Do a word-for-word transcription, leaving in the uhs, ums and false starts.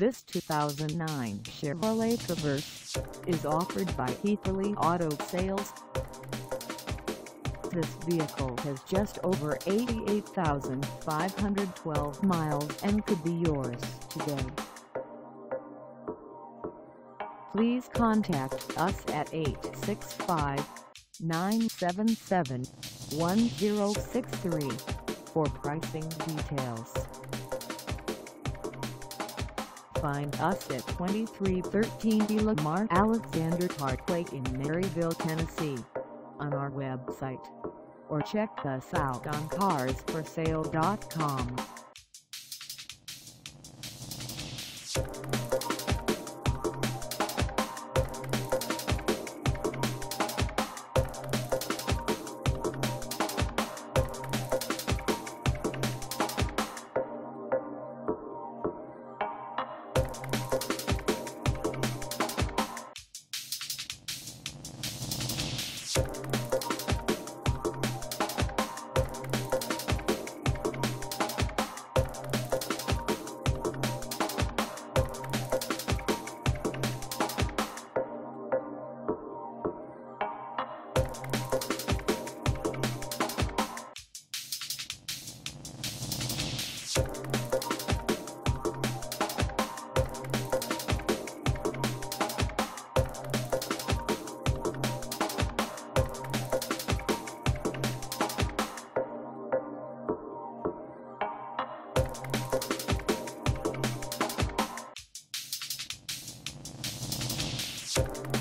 This two thousand nine Chevrolet Traverse is offered by Hepperly Auto Sales. This vehicle has just over eighty-eight thousand five hundred twelve miles and could be yours today. Please contact us at eight six five, nine seven seven, one zero six three for pricing details. Find us at twenty-three thirteen Lamar Alexander Parkway in Maryville, Tennessee, on our website, or check us out on cars for sale dot com. Thank you.